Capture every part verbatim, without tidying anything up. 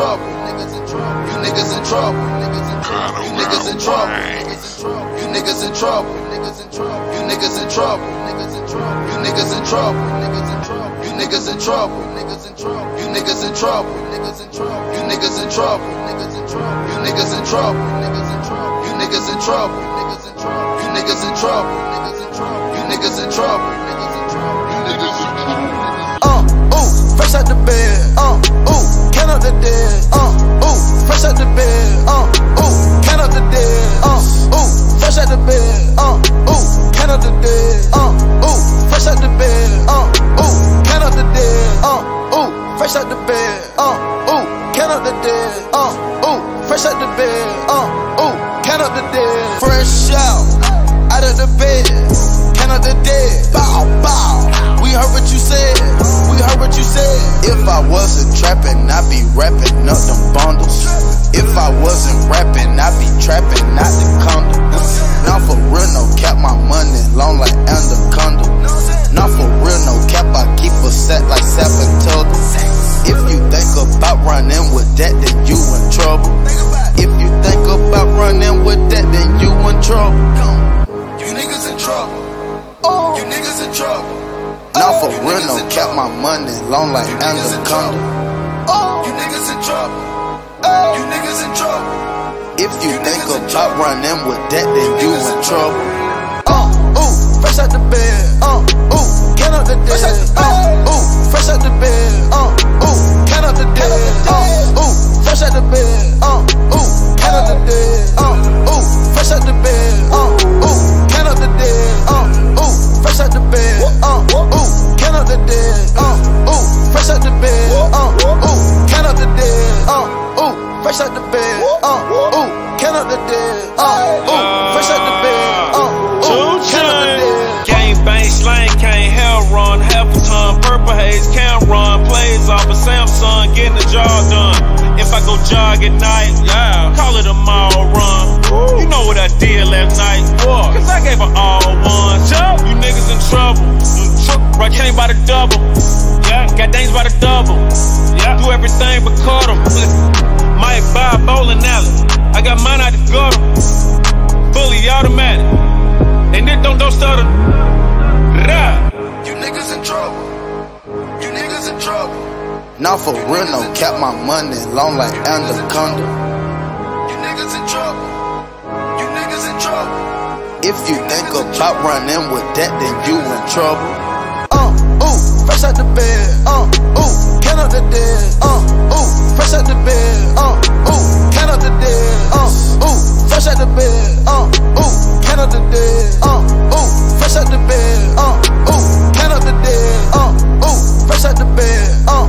trouble. You niggas in trouble. You niggas in trouble. You niggas in trouble. You niggas in trouble. You niggas in trouble. You niggas in trouble. You niggas in trouble. You niggas in trouble. You niggas in trouble. You niggas in trouble. You niggas in trouble. You niggas in trouble. You niggas in trouble. Uh, ooh, fresh out the bed. Uh, ooh, count up the dead. Uh, ooh, fresh out the bed. Uh, ooh, count up the dead. Uh, ooh, fresh out the bed. Uh, ooh, count up the dead. Uh, ooh, fresh out the bed. Uh, ooh, count up the dead. Uh, ooh, fresh out the bed. Uh, ooh, count up the dead. Uh, ooh, fresh out the bed. Uh, ooh, count up the dead. Fresh out. Out of the bed, count up the dead. Bow, bow. We heard what you said. We heard what you said. If I wasn't trapping, I'd be wrapping up them bundles. If I wasn't rapping, I'd be trapping out the condoms. Now for real, no cap, my money long like anaconda. Now for real, no cap, I keep a set like Sapatoga. If you think about running with that, then you in trouble. If you think about running with that, then you in trouble. You niggas in trouble. Oh. You niggas in trouble. Now for real, no cap, my money long like anaconda. Oh. You niggas in trouble. Oh. You niggas in trouble. If you, you think about running with that, then you, you in trouble. Uh, ooh, fresh out the bed. Uh, ooh, count up the dead. Uh, ooh, fresh out the bed. Uh, ooh, count up the dead. Uh, ooh, fresh out the bed. Uh, ooh, count up the dead. Uh, ooh, fresh out the bed. Uh, ooh. Count up the dead, uh, ooh, fresh out the bed, uh, ooh, count up the dead, uh, ooh, fresh out the bed, uh, ooh, count up the dead, uh, ooh, fresh out the bed, uh, ooh, count up the dead, uh, ooh, fresh out the bed, uh, ooh, count up the dead. Gang bang, slang, can't hell run, half a ton, purple haze, can't run, plays off a Samsung, getting the job done. If I go jog at night, yeah, call it a mile run. Ooh. You know what I did last night, what? Cause I gave her all one. Jump. You niggas in trouble. Mm-hmm. Right chain by the double. Yeah, got things by the double. Yeah, do everything but cut them. Might buy a bowling alley. I got mine out the gutter. Fully automatic. And it don't don't stutter. Yeah. You niggas in trouble. You niggas in trouble. Now for real, no cap, my money long like anaconda. You niggas in trouble. You niggas in trouble. If you think about running with that, then you in trouble. Uh, ooh, fresh out the bed. Uh, ooh, count up the dead. Uh, ooh, fresh out the bed. Uh, ooh, count up the dead. Uh, ooh, fresh out the bed. Uh, ooh, count up the dead. Uh, ooh, fresh out the bed. Uh, ooh, count up the dead. Uh, ooh, fresh out the bed. Uh.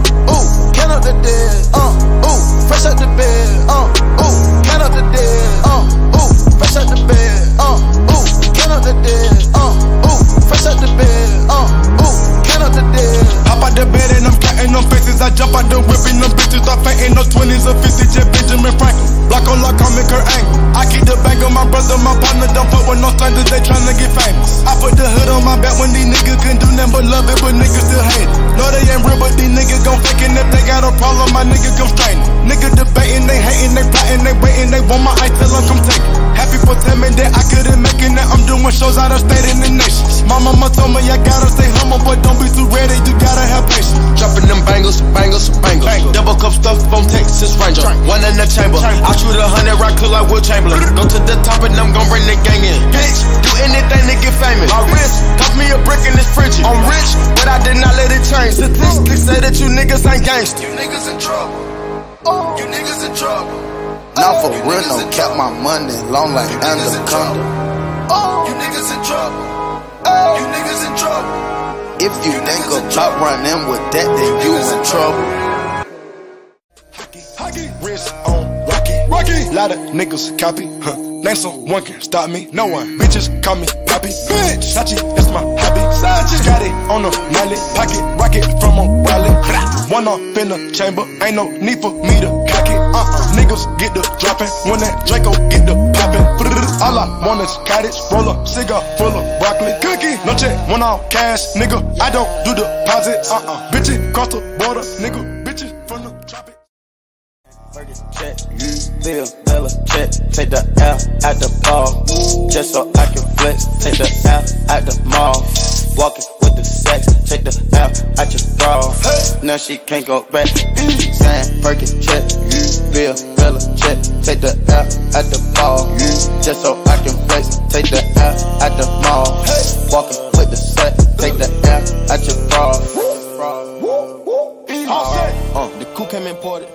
Count up the dead, uh, ooh, fresh out the bed, uh, ooh, count up the dead, uh, ooh, fresh out the bed, uh, ooh, count up the dead, uh, ooh, fresh out the bed, uh, ooh, count up the dead. Hop out the bed and I'm counting on faces, I jump out the whip and them bitches, I faintin' no twenties or fifties, yeah, Benjamin Franklin. Block on lock, I make her angle. I keep the bag on my brother, my partner, don't fuck with no strangers, they tryna get famous. I put the hood on my back when these niggas couldn't do nothing but love it, but niggas still hate it. No, they ain't real, but these niggas gon' fake it. If they got a problem, my niggas gon' straighten. Niggas debating, they hating, they plotting, they waiting, they want my ice till I'm come take it. Happy for telling that I couldn't make it, now I'm doing shows out of state in the nation. My mama told me I gotta stay humble, but don't be too ready, you gotta have patience. Dropping them bangles, bangles, bangles. Bangles. Double cup stuff from Texas Ranger. Drink. One in the chamber. Chamber. I shoot a hundred rock clip like Will Chamberlain. Go to the top and I'm gon' bring the gang in. Bitch, do anything to get famous. My wrist, cost me a brick in this fridge. I'm rich, but I did not let it change. Statistics say that you niggas ain't gangsta. You niggas in trouble. Oh. You niggas in trouble. Now for you real, no cap, my money long like anaconda. Oh. You niggas in trouble. Oh. You niggas in trouble. If you, you think about running with that, then you, you in trouble. Hockey, hockey, wrist on Rocky, Rocky. Lot of niggas copy, huh? Name someone can stop me, no one. Bitches call me Poppy, bitch. Sachi, that's my hobby. Sachi got it on the mallet, pocket rocket from a wallet. One off in the chamber, ain't no need for me to cock it. Uh, -uh. Niggas get the dropping when that Draco get the popping. All I want is cottage, roll a cigar full of broccoli. Cookie, no check, one off cash, nigga. I don't do deposits, uh uh. Bitches cross the border, nigga. Bitches from the tropics. bill, Bella check, take the L out the ball, just so I can flex, take the L out the mall, walking with the sex, take the L out your bra, now she can't go back, Sam Perkins check, bill, Bella check, take the L out the ball, just so I can flex, take the L out the mall, walking with the sex, take the L out your bra. Uh, the coup came imported.